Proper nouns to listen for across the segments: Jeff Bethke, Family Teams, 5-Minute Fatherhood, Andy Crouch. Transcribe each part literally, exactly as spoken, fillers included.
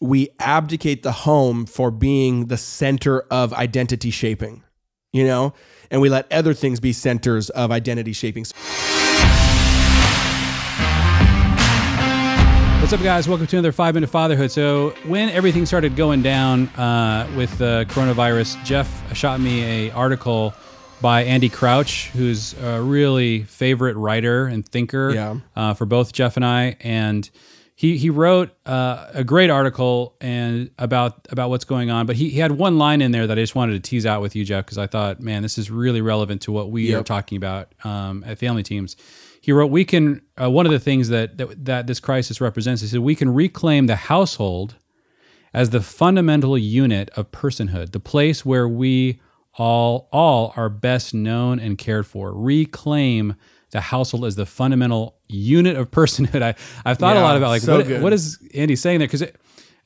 we abdicate the home for being the center of identity shaping, you know, and we let other things be centers of identity shaping. What's up, guys? Welcome to another five minute Fatherhood. So when everything started going down uh, with the coronavirus, Jeff shot me an article by Andy Crouch, who's a really favorite writer and thinker yeah. uh, for both Jeff and I. And he, he wrote uh, a great article and about about what's going on. But he, he had one line in there that I just wanted to tease out with you, Jeff, because I thought, man, this is really relevant to what we yep. are talking about um, at Family Teams. He wrote, "We can uh, one of the things that, that that this crisis represents is that we can reclaim the household as the fundamental unit of personhood, the place where we all all are best known and cared for. Reclaim the household as the fundamental unit of personhood." I I've thought yeah, a lot about like so what, what is Andy saying there, because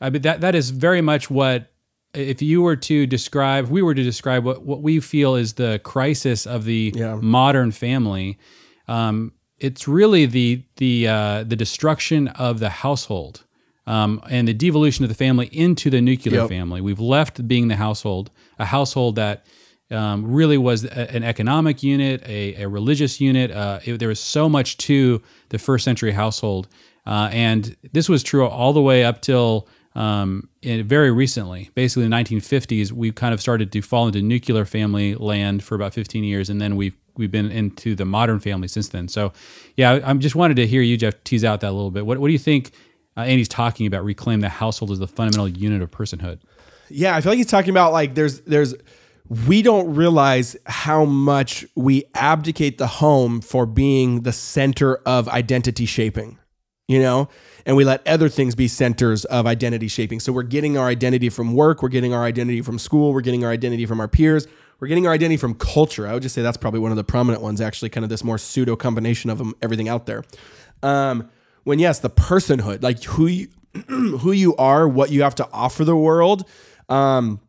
I mean that that is very much what if you were to describe if we were to describe what what we feel is the crisis of the yeah. modern family. Um, It's really the the uh, the destruction of the household um, and the devolution of the family into the nuclear yep. family. We've left being the household, a household that um, really was a, an economic unit, a, a religious unit. Uh, it, there was so much to the first century household, uh, and this was true all the way up till um, in, very recently. Basically, in the nineteen fifties, we kind of started to fall into nuclear family land for about fifteen years, and then we've We've been into the modern family since then. So, yeah, I just wanted to hear you, Jeff, tease out that a little bit. What, what do you think uh, Andy's talking about? Reclaim the household as the fundamental unit of personhood. Yeah, I feel like he's talking about like there's there's we don't realize how much we abdicate the home for being the center of identity shaping, you know, and we let other things be centers of identity shaping. So we're getting our identity from work, we're getting our identity from school, we're getting our identity from our peers. We're getting our identity from culture. I would just say that's probably one of the prominent ones, actually, kind of this more pseudo combination of them, everything out there. Um, when, yes, the personhood, like who you, who you are, what you have to offer the world, um,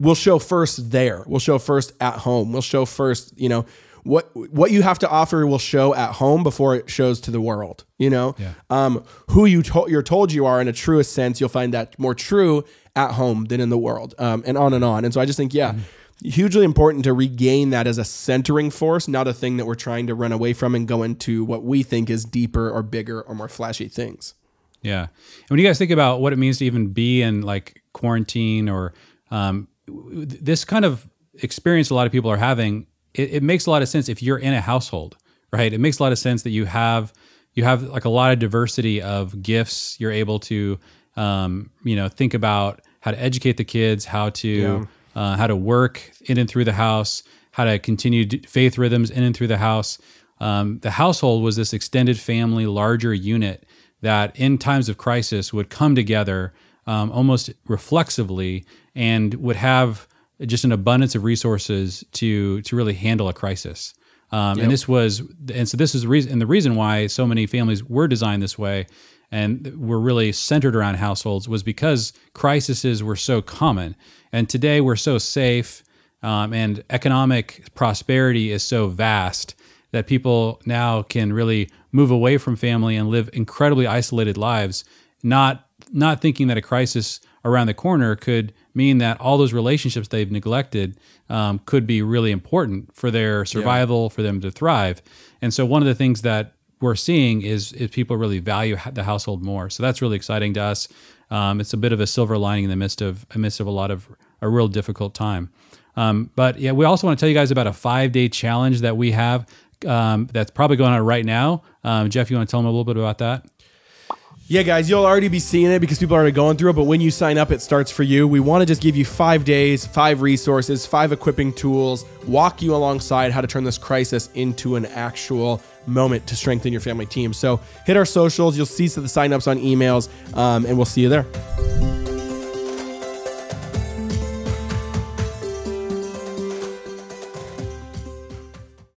will show first there. We'll show first at home. We'll show first, you know, what what you have to offer will show at home before it shows to the world, you know? Yeah. Um, who you to you're told you are in a truest sense, you'll find that more true at home than in the world, um, and on and on. And so I just think, yeah, mm-hmm. hugely important to regain that as a centering force, not a thing that we're trying to run away from and go into what we think is deeper or bigger or more flashy things. Yeah. And when you guys think about what it means to even be in like quarantine or um, this kind of experience a lot of people are having, it, it makes a lot of sense if you're in a household, right? It makes a lot of sense that you have, you have like a lot of diversity of gifts. You're able to, um, you know, think about how to educate the kids, how to... Yeah. Uh, how to work in and through the house, how to continue faith rhythms in and through the house. Um, the household was this extended family, larger unit that in times of crisis would come together um, almost reflexively and would have just an abundance of resources to to really handle a crisis. Um, yep. And this was, and so this is the reason, and the reason why so many families were designed this way and were really centered around households was because crises were so common. And today we're so safe um, and economic prosperity is so vast that people now can really move away from family and live incredibly isolated lives, not, not thinking that a crisis around the corner could mean that all those relationships they've neglected um, could be really important for their survival, yeah. for them to thrive. And so one of the things that we're seeing is, is people really value the household more. So that's really exciting to us. Um, it's a bit of a silver lining in the midst of, amidst of a lot of a real difficult time. Um, but yeah, we also want to tell you guys about a five day challenge that we have um, that's probably going on right now. Um, Jeff, you want to tell them a little bit about that? Yeah, guys, you'll already be seeing it because people are already going through it, but when you sign up, it starts for you. We want to just give you five days, five resources, five equipping tools, walk you alongside how to turn this crisis into an actual moment to strengthen your family team. So hit our socials. You'll see the signups on emails, um, and we'll see you there.